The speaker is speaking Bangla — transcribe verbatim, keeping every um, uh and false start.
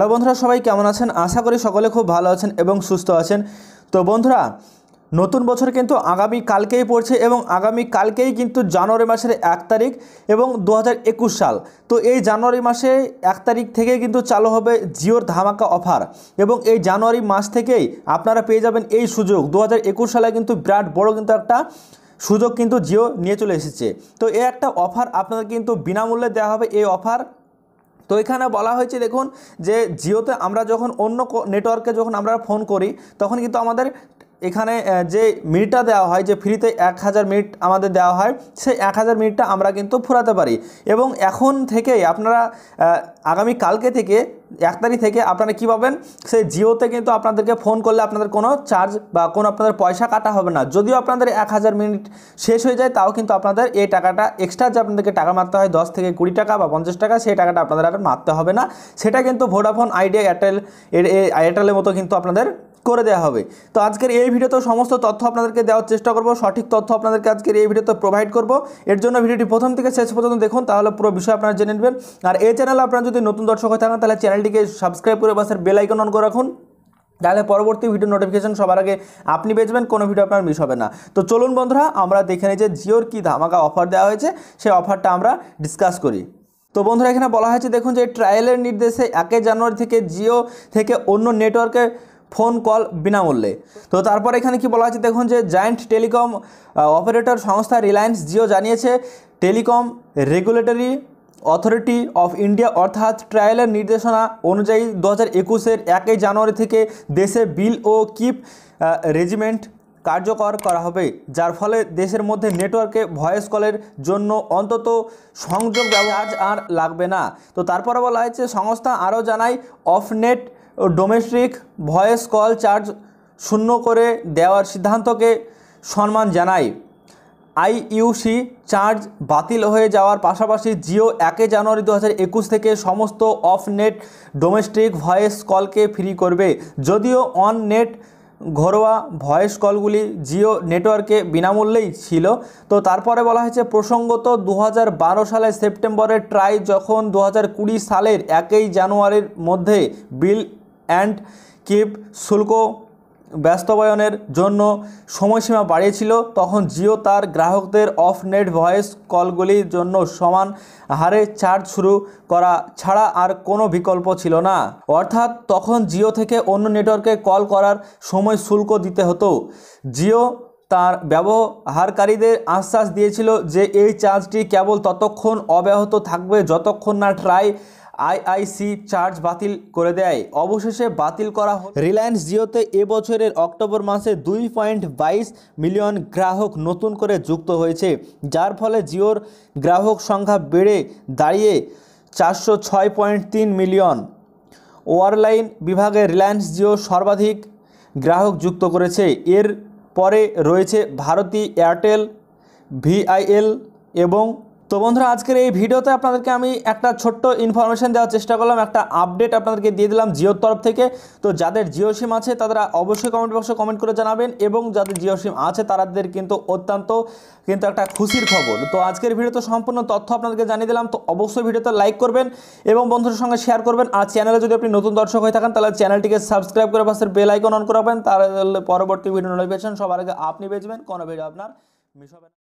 हेलो बंधुरा सबाई केमन आছেন आशा करी सकले खूब भालो आছেন एबं सुस्थ आছেন। तो बंधुरा नतून बचर किन्तु आगामी कालकेई पड़छे एबं आगामी कालकेई किन्तु जानुयारी मासेर एक तारीख एबं दो हज़ार एकुश साल। तो ये जानुयारी मासे एक तारीख थेके किन्तु चालू होबे जिओर धामाका अफार एबं ये जानुयारी मास थेकेई आपनारा पेये जाबेन एई सुयोग। दो हज़ार एकुश साले किन्तु बिराट बड़ो किन्तु एकटा सुयोग किन्तु जिओ निये चले एसेछे। तो ये एकटा अफार आपनादेर किन्तु बिनामूल्ये देওয়া হবে এই अफार। तो এখানে বলা হয়েছে দেখুন যে জিওতে আমরা যখন অন্য নেটওয়ার্কে যখন আমরা ফোন করি তখন কিন্তু আমাদের এখানে যে মিনিটটা দেওয়া হয় যে ফ্রিতে এক হাজার মিনিট আমাদের দেওয়া হয় সেই এক হাজার মিনিটটা আমরা কিন্তু ফুরাতে পারি। এবং এখন থেকেই আপনারা আগামী কালকে থেকে এক তারিখ থেকে আপনারা কী পাবেন সেই জিওতে কিন্তু আপনাদেরকে ফোন করলে আপনাদের কোনো চার্জ বা কোনো আপনাদের পয়সা কাটা হবে না। যদিও আপনাদের এক হাজার মিনিট শেষ হয়ে যায় তাও কিন্তু আপনাদের এই টাকাটা এক্সট্রা যে আপনাদেরকে টাকা মারতে হয় দশ থেকে কুড়ি টাকা বা পঞ্চাশ টাকা সেই টাকাটা আপনাদের আর মারতে হবে না। সেটা কিন্তু ভোডাফোন আইডিয়া এয়ারটেল এয়ারটেলের মতো কিন্তু আপনাদের করে দেওয়া হবে। তো আজকের এই ভিডিওতে সমস্ত তথ্য আপনাদেরকে দেওয়ার চেষ্টা করব, সঠিক তথ্য আপনাদেরকে আজকের এই ভিডিওতে প্রোভাইড করব। এর জন্য ভিডিওটি প্রথম থেকে শেষ পর্যন্ত দেখুন, তাহলে পুরো বিষয় আপনারা জেনে নেবেন। আর এই চ্যানেলে আপনারা যদি নতুন দর্শক হয়ে থাকেন তাহলে চ্যানেলটিকে সাবস্ক্রাইব করে পাশের বেল আইকন অন করে রাখুন, তাহলে পরবর্তী ভিডিও নোটিফিকেশন সবার আগে আপনি পেয়ে যাবেন, কোনো ভিডিও আপনার মিস হবে না। তো চলুন বন্ধুরা আমরা দেখে নিই যে জিওর কী ধামাকা অফার দেওয়া হয়েছে সেই অফারটা আমরা ডিসকাস করি। तो বন্ধুরা এখানে বলা হয়েছে দেখুন যে ট্রায়ালের নির্দেশে একে জানুয়ারি থেকে জিও থেকে অন্য নেটওয়ার্কে फोन कल बिनामूल्य। तो तारपर एखाने कि बला आछे देखुन जे जायंट टेलिकम अपारेटर संस्था रिलायंस जिओ जानिएছে telecom regulatory authority of India अर्थात ट्रायल निर्देशना अनुयायी दो हज़ार एकुशर एक जानुयारी थेके देशे बिल ओ किप रेजिमेंट কার্যকর করা হবে, যার ফলে দেশের মধ্যে নেটওয়ার্কে ভয়েস কলের জন্য অন্তত সংযোগ ব্যবহার আর লাগবে না। তো তারপরে বলা হয়েছে সংস্থা আরও জানায় off net domestic voice call charge শূন্য করে দেওয়ার সিদ্ধান্তকে সম্মান জানায়। আইইউসি চার্জ বাতিল হয়ে যাওয়ার পাশাপাশি জিও একে জানুয়ারি দু হাজার একুশ থেকে সমস্ত অফনেট ডোমেস্টিক ভয়েস কলকে ফ্রি করবে। যদিও অননেট ঘরোয়া ভয়েস কলগুলি জিও নেটওয়ার্কে বিনামূল্যেই ছিল। তো তারপরে বলা হয়েছে প্রসঙ্গত দু হাজার বারো সালের সেপ্টেম্বরে ট্রাই যখন দু হাজার কুড়ি সালের একই জানুয়ারির মধ্যে বিল অ্যান্ড কিপ শুল্ক বাস্তবায়নের জন্য সময়সীমা বাড়িয়েছিল তখন জিও তার গ্রাহকদের অফনেট ভয়েস কলগুলির জন্য সমান হারে চার্জ শুরু করা ছাড়া আর কোনো বিকল্প ছিল না। অর্থাৎ তখন জিও থেকে অন্য নেটওয়ার্কে কল করার সময় শুল্ক দিতে হতো। জিও তার ব্যবহারকারীদের আশ্বাস দিয়েছিল যে এই চার্জটি কেবল ততক্ষণ অব্যাহত থাকবে যতক্ষণ না ট্রাই আইআইসি চার্জ বাতিল করে দেয়। অবশেষে বাতিল করা হলো। রিলায়েন্স জিওতে এবছরের অক্টোবর মাসে দুই পয়েন্ট বাইশ মিলিয়ন গ্রাহক নতুন করে যুক্ত হয়েছে, যার ফলে জিওর গ্রাহক সংখ্যা বেড়ে দাঁড়িয়ে চারশো ছয় পয়েন্ট তিন মিলিয়ন। ওয়ারলাইন বিভাগে রিলায়েন্স জিও সর্বাধিক গ্রাহক যুক্ত করেছে। এর পরে রয়েছে ভারতী এয়ারটেল, ভিআইএল এবং। তো বন্ধুরা আজকের এই ভিডিওতে আপনাদেরকে আমি একটা ছোট্ট ইনফরমেশান দেওয়ার চেষ্টা করলাম, একটা আপডেট আপনাদেরকে দিয়ে দিলাম জিওর তরফ থেকে। তো যাদের জিও সিম আছে তারা অবশ্যই কমেন্ট বক্সে কমেন্ট করে জানাবেন এবং যাদের জিও সিম আছে তাদের কিন্তু অত্যন্ত কিন্তু একটা খুশির খবর। তো আজকের ভিডিওতে সম্পূর্ণ তথ্য আপনাদেরকে জানিয়ে দিলাম। তো অবশ্যই ভিডিওতে লাইক করবেন এবং বন্ধুদের সঙ্গে শেয়ার করবেন। আর চ্যানেলে যদি আপনি নতুন দর্শক হয়ে থাকেন তাহলে চ্যানেলটিকে সাবস্ক্রাইব করে পাশের বেল আইকন অন করাবেন, তাহলে পরবর্তী ভিডিও নোটিফিকেশন সবার আগে আপনি পেয়ে যাবেন, কোনো ভিডিও আপনার মিস হবে না।